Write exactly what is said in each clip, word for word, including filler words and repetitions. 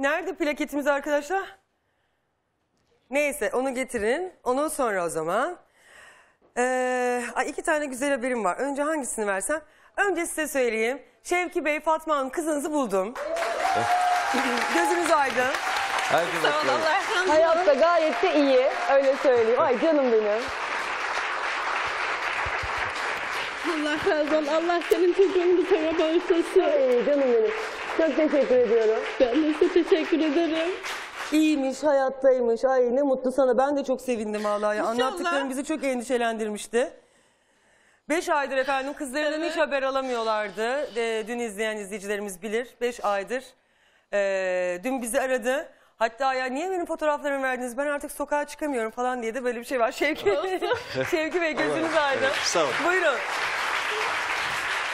Nerede plaketimiz arkadaşlar? Neyse onu getirin. Ondan sonra o zaman. Ee, iki tane güzel haberim var. Önce hangisini versem? Önce size söyleyeyim. Şevki Bey, Fatma Hanım kızınızı buldum. Gözünüz aydın. Herkes sağ olun. Hayatta gayet de iyi. Öyle söyleyeyim. Ay canım benim. Allah razı olsun. Allah senin çocuğunu sana bağışlasın. Ay canım benim. Çok teşekkür ediyorum. Ben de size teşekkür ederim. İyiymiş, hayattaymış. Ay ne mutlu sana. Ben de çok sevindim vallahi. İnşallah. Anlattıklarım bizi çok endişelendirmişti. Beş aydır efendim kızlarından evet. hiç haber alamıyorlardı. E, dün izleyen izleyicilerimiz bilir. Beş aydır. E, dün bizi aradı. Hatta ya niye benim fotoğraflarımı verdiniz? Ben artık sokağa çıkamıyorum falan diye de böyle bir şey var. Şevki, Şevki Bey gözünüz aydın. Evet, sağ olun. Buyurun.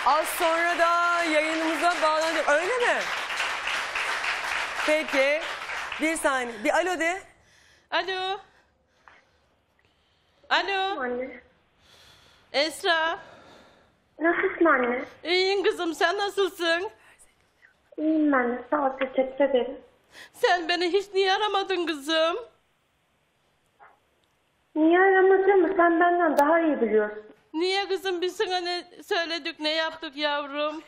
Az sonra da yayınımıza bağlanacak. Öyle mi? Peki. Bir saniye. Bir alo de. Alo. Alo. Anne. Esra. Nasılsın anne? İyiyim kızım. Sen nasılsın? İyiyim ben. Sağ ol. Teşekkür ederim. Sen beni hiç niye aramadın kızım? Niye aramadın? Sen benden daha iyi biliyorsun. Niye kızım? Biz sana ne söyledik, ne yaptık yavrum?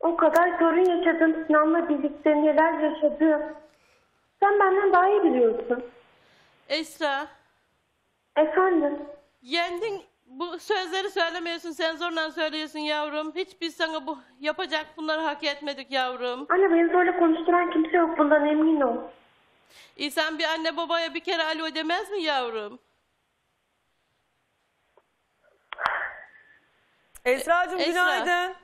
O kadar sorun yaşadım. Sinan'la birlikte neler yaşadım. Sen benden daha iyi biliyorsun. Esra. Efendim? Yendin. Bu sözleri söylemiyorsun. Sen zorla söylüyorsun yavrum. Hiç biz sana bu yapacak bunları hak etmedik yavrum. Anne beni zorla konuşturan kimse yok. Bundan emin ol. İnsan bir anne babaya bir kere alo demez mi yavrum? Esra'cığım Esra. Günaydın.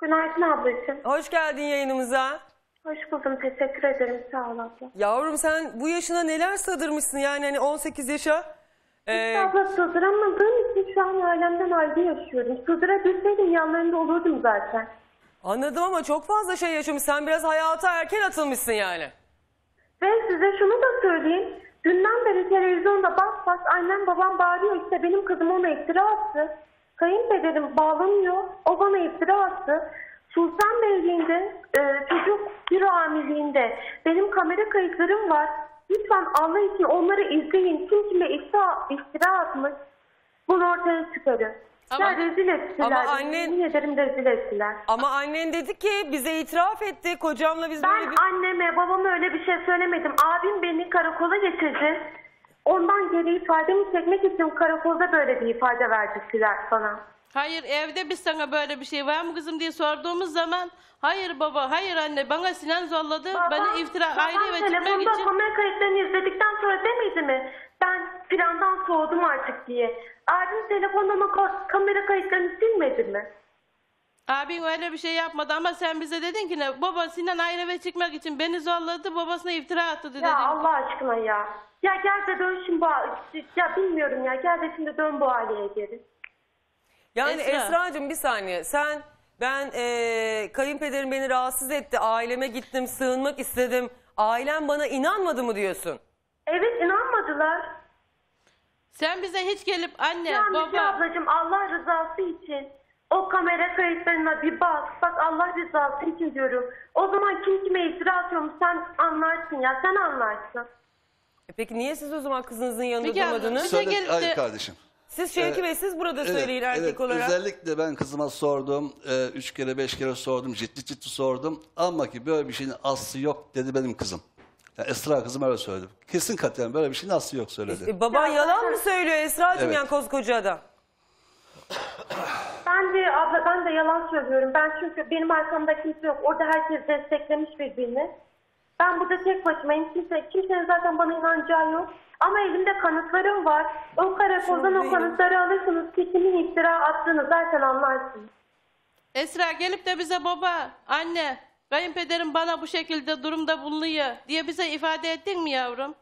Günaydın ablacığım. Hoş geldin yayınımıza. Hoş buldum, teşekkür ederim, sağ ol abla. Yavrum sen bu yaşına neler sığdırmışsın yani hani on sekiz yaşa. Hiç ee... abla sığdıramadığım için şu an ailemden ayrı yaşıyorum. Sığdırabilseydim yanlarında olurdum zaten. Anladım ama çok fazla şey yaşamış. Sen biraz hayata erken atılmışsın yani. Ve size şunu da söyleyeyim. Dünden beri televizyonda bas bas annem babam bağırıyor işte benim kızım ona iftira attı. Kayınpederim bağlanıyor, o bana iftira attı. Sultan Beyliğinde, e, çocuk büro amirliğinde benim kamera kayıtlarım var. Lütfen Allah için onları izleyin. Kim kime iftira, iftira atmış, bunu ortaya çıkarın. Ama, rezil ettiler. Ama annen, yemin ederim rezil ettiler. Ama annen dedi ki bize itiraf etti, kocamla biz ben böyle... Ben anneme, babama öyle bir şey söylemedim. Abim beni karakola getirdi. Ondan geri ifademi çekmek için karakolda böyle bir ifade verdikler sana. Hayır evde biz sana böyle bir şey var mı kızım diye sorduğumuz zaman hayır baba hayır anne bana Sinan zorladı baba, beni iftira aile ve çıkmak için. Babam kamera kayıtlarını izledikten sonra demedi mi? Ben plandan soğudum artık diye. Abim telefonuma kamera kayıtlarını silmedi mi? Abim öyle bir şey yapmadı ama sen bize dedin ki ne? Baba Sinan aile ve çıkmak için beni zorladı babasına iftira attı dedi. Ya Allah aşkına ya. Ya gel de dön şimdi bu ya bilmiyorum ya gel de şimdi dön bu aileye geri. Yani Esra. Esra'cığım bir saniye sen ben ee, kayınpederim beni rahatsız etti aileme gittim sığınmak istedim ailem bana inanmadı mı diyorsun? Evet inanmadılar. Sen bize hiç gelip anne ya baba. Ya ablacığım Allah rızası için o kamera kayıtlarına bir bak bak Allah rızası için diyorum. O zaman kim kime iftira atıyormuş sen anlarsın ya sen anlarsın. Peki niye siz o zaman kızınızın yanında durmadınız? Hayır kardeşim. Siz Şevki ee, Bey siz burada evet, söyleyin erkek evet, olarak. Özellikle ben kızıma sordum. E, üç kere beş kere sordum. Ciddi ciddi sordum. Ama ki böyle bir şeyin aslı yok dedi benim kızım. Yani Esra kızım öyle söyledi. Kesin katiyen böyle bir şeyin aslı yok söyledi. E, baban ya, yalan ben... mı söylüyor Esra'cığım evet. yani koskoca adam? Ben de abla ben de yalan söylüyorum. Ben çünkü benim arkamda kimse yok. Orada herkes desteklemiş birbirini. Ben burada tek başımayım. Kimse, kimsenin zaten bana inanacağı yok. Ama elimde kanıtlarım var. O karakoldan o kanıtları alırsınız. Kimin iftira attığını zaten anlarsınız. Esra gelip de bize baba, anne, kayınpederim bana bu şekilde durumda bulunuyor diye bize ifade ettin mi yavrum?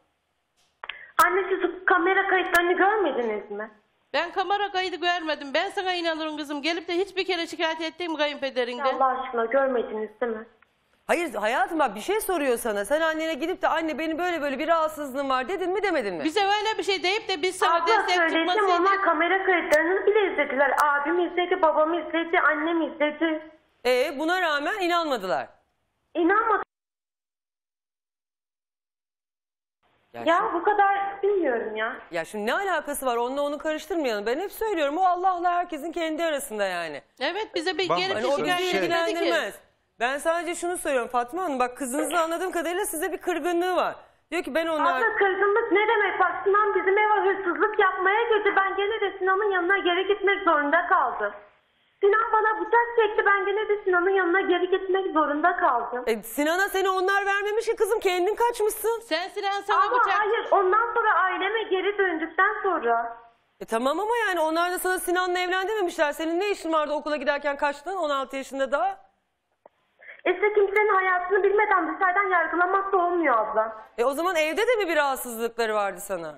Anne siz kamera kayıtlarını görmediniz mi? Ben kamera kaydı görmedim. Ben sana inanırım kızım. Gelip de hiçbir kere şikayet ettin mi kayınpederinden? Allah aşkına görmediniz değil mi? Hayır hayatım bak bir şey soruyor sana. Sen annene gidip de anne benim böyle böyle bir rahatsızlığım var dedin mi demedin mi? Bize öyle bir şey deyip de biz sana destek çıkmasaydık. Abla söyledim onlar kamera kayıtlarını bile izlediler. Abim izledi, babam izledi, annem izledi. Ee buna rağmen inanmadılar. İnanmadım. Ya, ya şimdi, bu kadar bilmiyorum ya. Ya şimdi ne alakası var? Onunla onu karıştırmayalım. Ben hep söylüyorum. O Allah'la herkesin kendi arasında yani. Evet, bize bir geri bir şey ilgilendirmez. Ben sadece şunu söylüyorum Fatma Hanım. Bak kızınızı anladığım kadarıyla size bir kırgınlığı var. Diyor ki ben onlar... Abla kırgınlık ne demek? Bak Sinan bizim eve hırsızlık yapmaya girdi. Ben gene de Sinan'ın yanına geri gitmek zorunda kaldım. Sinan bana bıçak çekti. Ben gene de Sinan'ın yanına geri gitmek zorunda kaldım. E, Sinan'a seni onlar vermemiş ki kızım. Kendin kaçmışsın. Sen Sinan sana ama bıçak... Ama hayır. Ondan sonra aileme geri döndükten sonra... E, tamam ama yani onlar da sana Sinan'la evlendirmemişler. Senin ne işin vardı okula giderken kaçtın? on altı yaşında daha... İşte kimsenin hayatını bilmeden dışarıdan yargılamak da olmuyor abla. E o zaman evde de mi bir rahatsızlıkları vardı sana?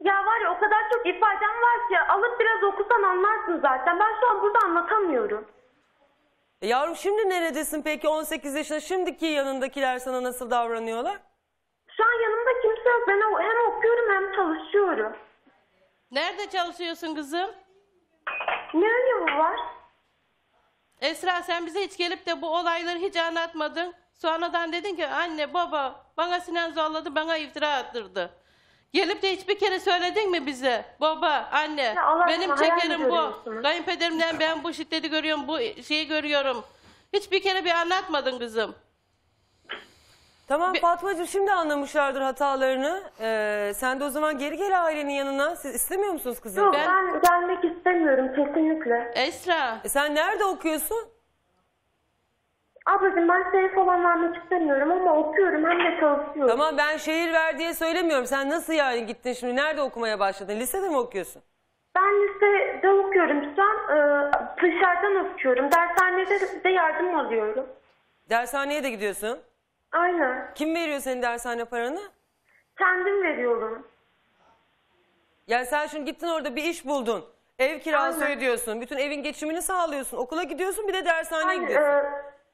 Ya var ya o kadar çok ifadem var ki alıp biraz okusan anlarsın zaten. Ben şu an burada anlatamıyorum. E yavrum şimdi neredesin peki on sekiz yaşında? Şimdiki yanındakiler sana nasıl davranıyorlar? Şu an yanımda kimse yok. Ben hem okuyorum hem çalışıyorum. Nerede çalışıyorsun kızım? Ne önemi var? Esra sen bize hiç gelip de bu olayları hiç anlatmadın. Sonradan dedin ki anne baba bana Sinan zorladı bana iftira attırdı. Gelip de hiçbir kere söyledin mi bize? Baba anne ya, benim çekerim bu. Kayınpederimden ben bu şiddeti görüyorum bu şeyi görüyorum. Hiçbir kere bir anlatmadın kızım. Tamam bir... Fatmacığım şimdi anlamışlardır hatalarını. Ee, sen de o zaman geri gel ailenin yanına. Siz istemiyor musunuz kızım? Yok ben, ben gelmek istemiyorum kesinlikle. Esra. E sen nerede okuyorsun? Ablacığım ben şehir falan vermek istemiyorum ama okuyorum hem de çalışıyorum. Tamam ben şehir ver diye söylemiyorum. Sen nasıl yani gittin şimdi? Nerede okumaya başladın? Lisede mi okuyorsun? Ben lisede okuyorum. Şu an ıı, dışarıdan okuyorum. Dershanede de yardım alıyorum. Dershaneye de gidiyorsun? Aynen. Kim veriyor senin dershane paranı? Kendim veriyorum. Yani sen şimdi gittin orada bir iş buldun. Ev kirası aynen ödüyorsun. Bütün evin geçimini sağlıyorsun. Okula gidiyorsun bir de dershaneye aynen gidiyorsun.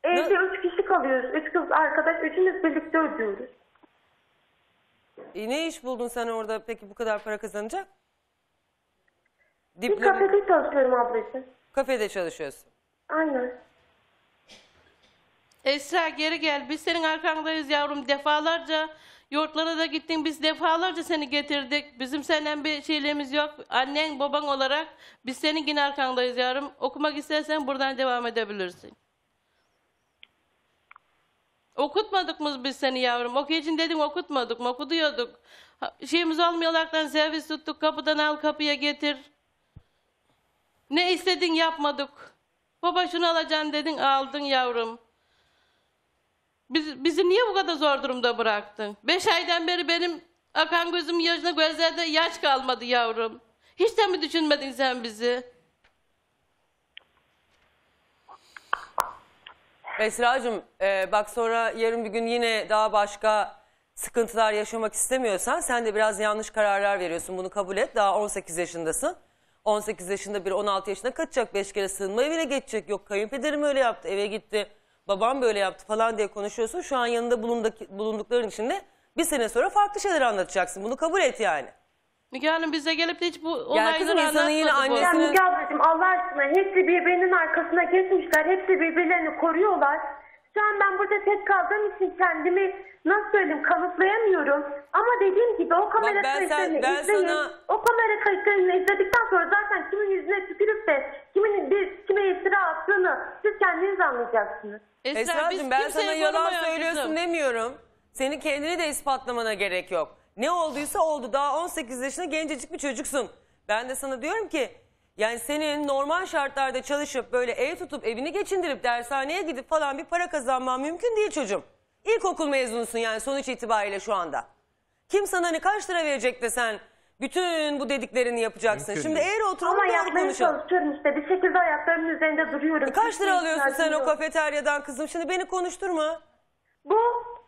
Ee, evde ne? Üç kişi kalıyoruz. Üç kız arkadaş. Üçümüz birlikte ödüyoruz. E ne iş buldun sen orada peki bu kadar para kazanacak? Diplom... Bir kafede çalışıyorum ablacığım. Kafede çalışıyorsun. Aynen. Esra geri gel. Biz senin arkandayız yavrum. Defalarca yurtlara da gittin. Biz defalarca seni getirdik. Bizim senden bir şeylerimiz yok. Annen baban olarak biz senin yine arkandayız yavrum. Okumak istersen buradan devam edebilirsin. Okutmadık mı biz seni yavrum? Okuyacağım dedim okutmadık mı? Okutuyorduk. Şeyimiz olmayaraktan servis tuttuk. Kapıdan al kapıya getir. Ne istedin yapmadık. Baba şunu alacaksın dedin aldın yavrum. Biz, bizi niye bu kadar zor durumda bıraktın? Beş aydan beri benim akan gözüm yaşına gözlerde yaş kalmadı yavrum. Hiç de mi düşünmedin sen bizi? Esra'cığım e, bak sonra yarın bir gün yine daha başka sıkıntılar yaşamak istemiyorsan sen de biraz yanlış kararlar veriyorsun. Bunu kabul et. Daha on sekiz yaşındasın. on sekiz yaşında bir on altı yaşına kaçacak. Beş kere sığınma evine geçecek. Yok kayınpederim öyle yaptı eve gitti. Babam böyle yaptı falan diye konuşuyorsun. Şu an yanında bulundukların içinde bir sene sonra farklı şeyler anlatacaksın. Bunu kabul et yani. Müge Hanım bize gelip de hiç bu olayları anlatmadı bu. Ya Müge ablacığım Allah aşkına hepsi birbirinin arkasına geçmişler. Hepsi birbirlerini koruyorlar. Şu an ben burada tek kaldığım için kendimi nasıl söyleyeyim kanıtlayamıyorum. Ama dediğim gibi o kamera kayıtlarını izleyin. Sana... O kamera kayıtlarını izledikten sonra zaten kimin yüzüne tükürüp de kimin bir, kime iftira attığını siz kendiniz anlayacaksınız. Esra'cığım ben sana yalan söylüyorsun bizim demiyorum. Senin kendini de ispatlamana gerek yok. Ne olduysa oldu. Daha on sekiz yaşında gencecik bir çocuksun. Ben de sana diyorum ki yani senin normal şartlarda çalışıp böyle ev tutup evini geçindirip dershaneye gidip falan bir para kazanman mümkün değil çocuğum. İlkokul mezunusun yani sonuç itibariyle şu anda. Kim sana hani kaç lira verecek de sen bütün bu dediklerini yapacaksın. Mümkün. Şimdi eğer oturalım ama yapmaya çalışıyorum işte bir şekilde ayaklarımın üzerinde duruyorum. E kaç lira alıyorsun sen o kafeteryadan kızım? Şimdi beni konuşturma. Bu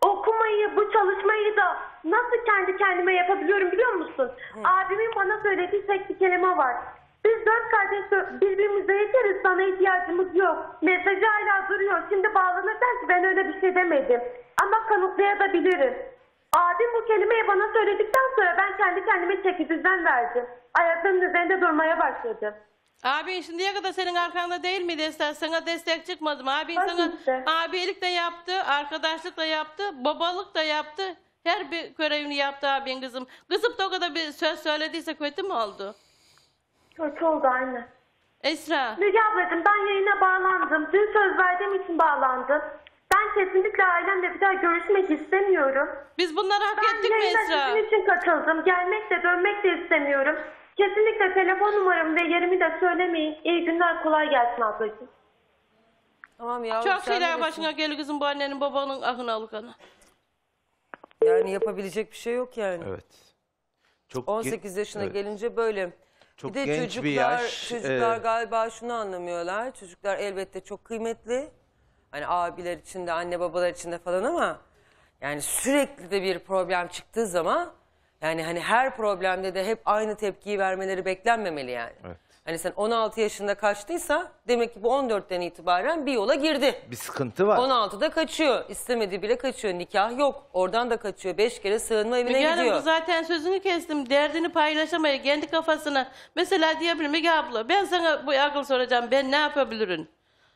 okumayı, bu çalışmayı da nasıl kendi kendime yapabiliyorum biliyor musun? Hı. Abimin bana söylediği tek bir kelime var. Biz dört kardeş birbirimize yeteriz, sana ihtiyacımız yok. Mesajı hala duruyor. Şimdi bağlanırsan ki ben öyle bir şey demedim. Ama kanıtlayabilirim. Abim bu kelimeyi bana söyledikten sonra ben kendi kendime çekiciden verdim. Ayaklarımın üzerinde durmaya başladım. Abin şimdiye kadar senin arkanda değil miydi Esra? Sana destek çıkmadı mı? Abin sana işte. Abilik de yaptı, arkadaşlık da yaptı, babalık da yaptı. Her bir görevini yaptı abin kızım. Kızıp da o kadar bir söz söylediyse kötü mü oldu? Kötü oldu anne. Esra. Müge ablacığım ben yayına bağlandım. Dün söz verdiğim için bağlandım. Ben kesinlikle ailemle bir daha görüşmek istemiyorum. Biz bunları hak ettik mi Esra? Ben yayına için katıldım. Gelmek de dönmek de istemiyorum. Kesinlikle telefon numaramı ve yerimi de söylemeyin. İyi günler, kolay gelsin ablacığım. Tamam yavrum. Çok şeyler başına gelir kızım bu annenin babanın ahını alıkanı. Yani yapabilecek bir şey yok yani. Evet. Çok on sekiz yaşına evet. gelince böyle. Çok bir de genç çocuklar, bir yaş. Çocuklar ee... galiba şunu anlamıyorlar. Çocuklar elbette çok kıymetli. Hani abiler için de anne babalar için de falan ama yani sürekli de bir problem çıktığı zaman yani hani her problemde de hep aynı tepkiyi vermeleri beklenmemeli yani. Evet. Hani sen on altı yaşında kaçtıysa demek ki bu on dörtten itibaren bir yola girdi. Bir sıkıntı var. on altıda kaçıyor. İstemediği bile kaçıyor. Nikah yok. Oradan da kaçıyor. beş kere sığınma evine Müge gidiyor. Hanım zaten sözünü kestim. Derdini paylaşamaya kendi kafasına. Mesela diyebilirim Müge abla ben sana bu akıl soracağım. Ben ne yapabilirim?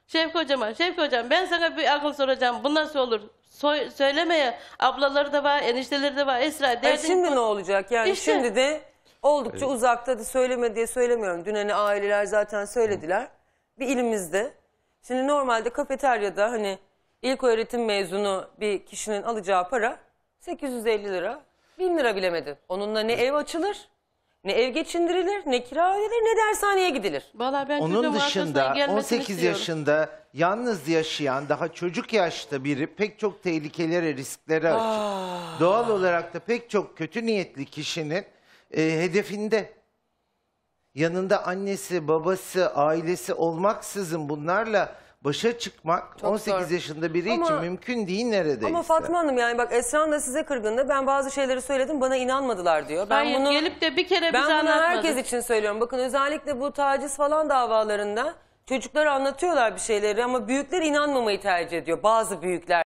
Şevki hocama, Şevki hocam ben sana bir akıl soracağım. Bu nasıl olur? So söylemeye ablaları da var, enişteleri de var. Esra derdin... Şimdi ne olacak? Yani işte. Şimdi de... Oldukça evet. uzakta da söyleme diye söylemiyorum. Dün hani aileler zaten söylediler. Hı. Bir ilimizde. Şimdi normalde kafeteryada hani ilk öğretim mezunu bir kişinin alacağı para sekiz yüz elli lira, bin lira bilemedi. Onunla ne ev açılır, ne ev geçindirilir, ne kira ödenir, ne dershaneye gidilir. Vallahi ben onun dışında on sekiz istiyorum. Yaşında yalnız yaşayan daha çocuk yaşta biri pek çok tehlikelere, risklere açık. Aa. Doğal olarak da pek çok kötü niyetli kişinin E, hedefinde yanında annesi, babası, ailesi olmaksızın bunlarla başa çıkmak çok on sekiz zor. Yaşında biri ama, için mümkün değil neredeyse. Ama Fatma Hanım yani bak Esra'nın da size kırgındı. Ben bazı şeyleri söyledim bana inanmadılar diyor. Ben hayır, bunu gelip de bir kere ben bunu anlatmadım. Herkes için söylüyorum. Bakın özellikle bu taciz falan davalarında çocuklara anlatıyorlar bir şeyleri ama büyükler inanmamayı tercih ediyor. Bazı büyükler.